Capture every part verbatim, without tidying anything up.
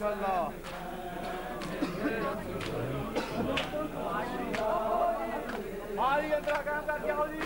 Maşallah. Hadi yandıra kanka gel hadi.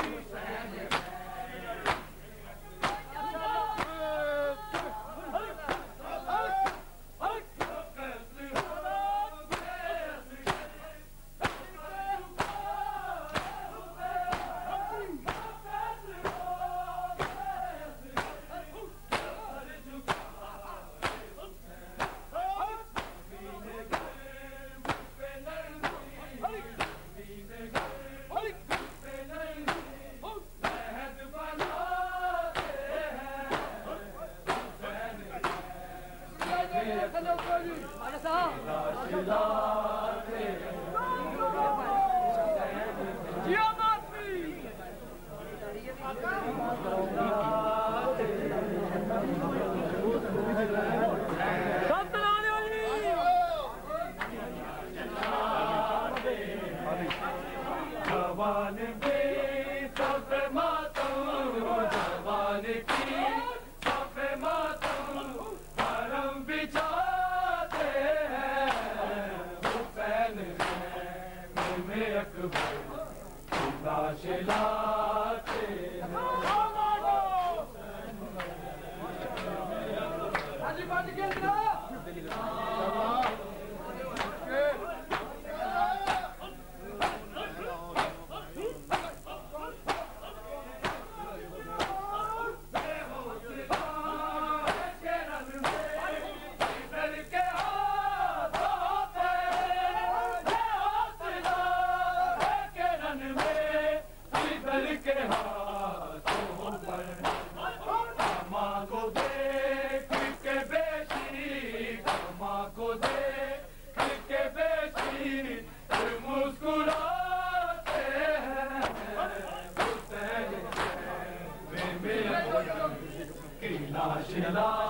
She